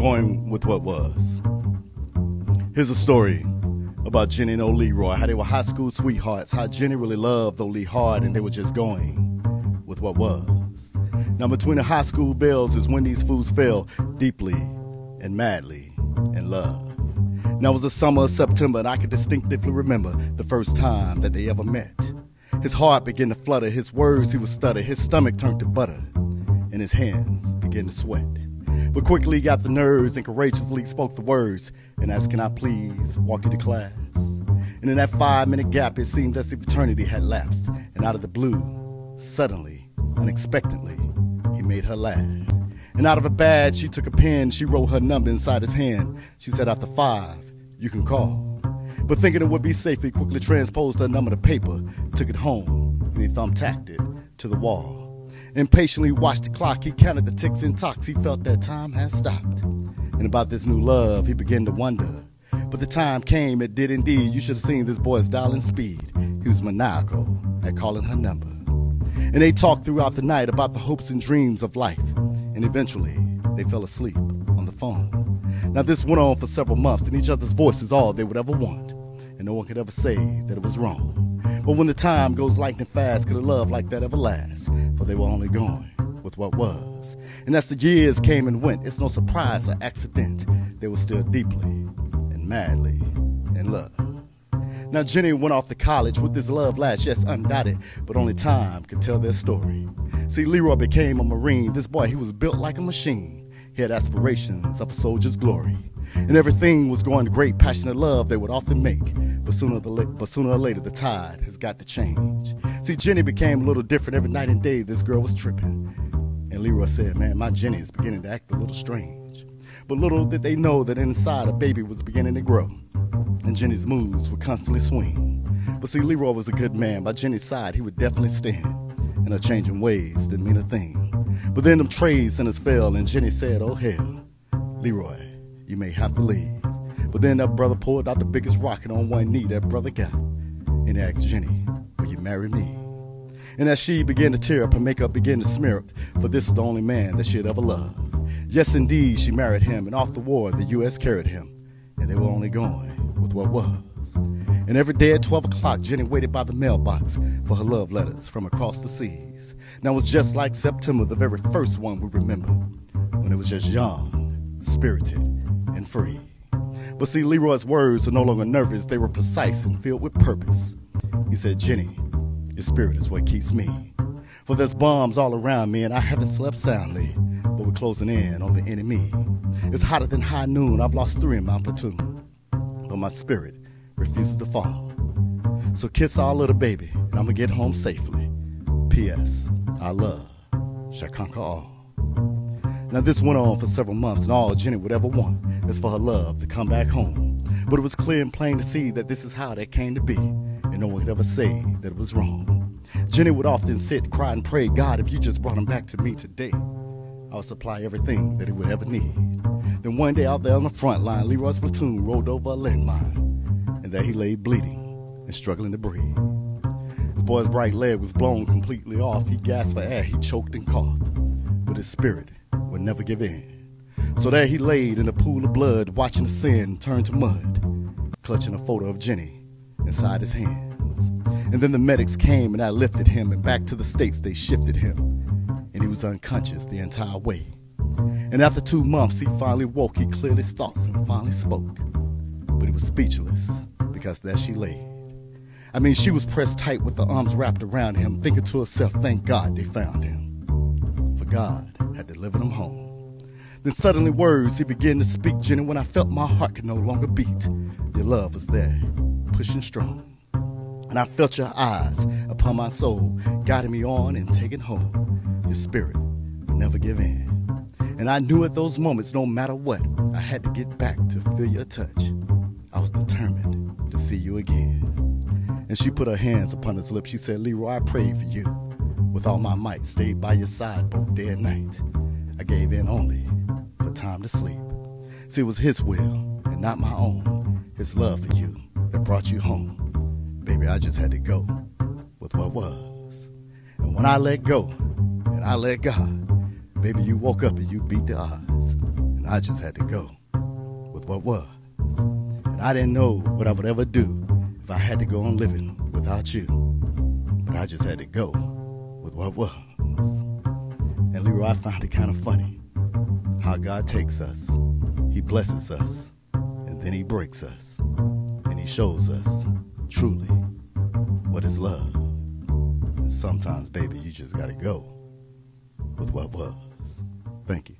going with what was. Here's a story about Jenny and O'Leroy, how they were high school sweethearts, how Jenny really loved O'Lee hard, and they were just going with what was. Now, between the high school bells is when these fools fell deeply and madly in love. Now, it was the summer of September, and I could distinctively remember the first time that they ever met. His heart began to flutter, his words he would stutter, his stomach turned to butter, and his hands began to sweat. But quickly he got the nerves and courageously spoke the words, and asked, "Can I please walk you to class?" And in that 5-minute gap, it seemed as if eternity had lapsed, and out of the blue, suddenly, unexpectedly, he made her laugh. And out of a bag, she took a pen, she wrote her number inside his hand. She said, "After 5, you can call." But thinking it would be safe, he quickly transposed her number to paper, took it home, and he thumbtacked it to the wall. Impatiently watched the clock, he counted the ticks and tocks, he felt that time had stopped. And about this new love, he began to wonder. But the time came, it did indeed. You should have seen this boy's dialing speed. He was maniacal at calling her number. And they talked throughout the night about the hopes and dreams of life. And eventually, they fell asleep on the phone. Now this went on for several months, and each other's voice is all they would ever want, and no one could ever say that it was wrong. But when the time goes lightning fast, could a love like that ever last? For they were only going with what was. And as the years came and went, it's no surprise or accident, they were still deeply and madly in love. Now Jenny went off to college with this love lash, yes, undoubted, but only time could tell their story. See, Leroy became a Marine. This boy, he was built like a machine. He had aspirations of a soldier's glory, and everything was going to great. Passionate love they would often make, but sooner or later the tide has got to change. See, Jenny became a little different every night and day. This girl was tripping, and Leroy said, "Man, my Jenny is beginning to act a little strange." But little did they know that inside a baby was beginning to grow, and Jenny's moods would constantly swing. But see, Leroy was a good man. By Jenny's side, he would definitely stand, and her changing ways didn't mean a thing. But then them trade centers fell, and Jenny said, "Oh hell, Leroy, you may have to leave." But then that brother pulled out the biggest rocket on one knee that brother got, and he asked Jenny, "Will you marry me?" And as she began to tear up, her makeup began to smear up, for this was the only man that she had ever loved. Yes, indeed, she married him, and off the war, the U.S. carried him, and they were only going with what was. And every day at 12 o'clock, Jenny waited by the mailbox for her love letters from across the seas. Now it was just like September, the very first one we remember, when it was just young, spirited, and free. But see, Leroy's words were no longer nervous. They were precise and filled with purpose. He said, "Jenny, your spirit is what keeps me. For there's bombs all around me, and I haven't slept soundly, but we're closing in on the enemy. It's hotter than high noon. I've lost 3 in my platoon, but my spirit refuses to fall. So kiss our little baby, and I'm gonna get home safely. P.S. Our love shall conquer all." Now this went on for several months, and all Jenny would ever want is for her love to come back home. But it was clear and plain to see that this is how that came to be, and no one could ever say that it was wrong. Jenny would often sit, cry, and pray, "God, if you just brought him back to me today, I'll supply everything that he would ever need." Then one day out there on the front line, Leroy's platoon rolled over a landmine, and there he lay bleeding and struggling to breathe. His boy's right leg was blown completely off. He gasped for air, he choked and coughed, but his spirit would never give in. So there he laid in a pool of blood, watching the sand turn to mud, clutching a photo of Jenny inside his hands. And then the medics came, and I lifted him, and back to the States they shifted him, and he was unconscious the entire way. And after 2 months he finally woke, he cleared his thoughts and finally spoke. But he was speechless, because there she lay. I mean, she was pressed tight with her arms wrapped around him, thinking to herself, "Thank God they found him, for God had delivered him home." Then suddenly words he began to speak, "Jenny, when I felt my heart could no longer beat, your love was there, pushing strong. And I felt your eyes upon my soul, guiding me on and taking hold. Your spirit would never give in. And I knew at those moments, no matter what, I had to get back to feel your touch. I was determined to see you again." And she put her hands upon his lips. She said, "Leroy, I prayed for you with all my might, stayed by your side both day and night. I gave in only for time to sleep. See, it was his will and not my own, his love for you that brought you home. Baby, I just had to go with what was. And when I let go and I let God, baby, you woke up and you beat the odds. and I just had to go with what was. And I didn't know what I would ever do if I had to go on living without you. But I just had to go with what was. And Leroy, I found it kind of funny how God takes us, he blesses us, and then he breaks us, and he shows us truly what is love. And sometimes, baby, you just gotta go with what was. Thank you.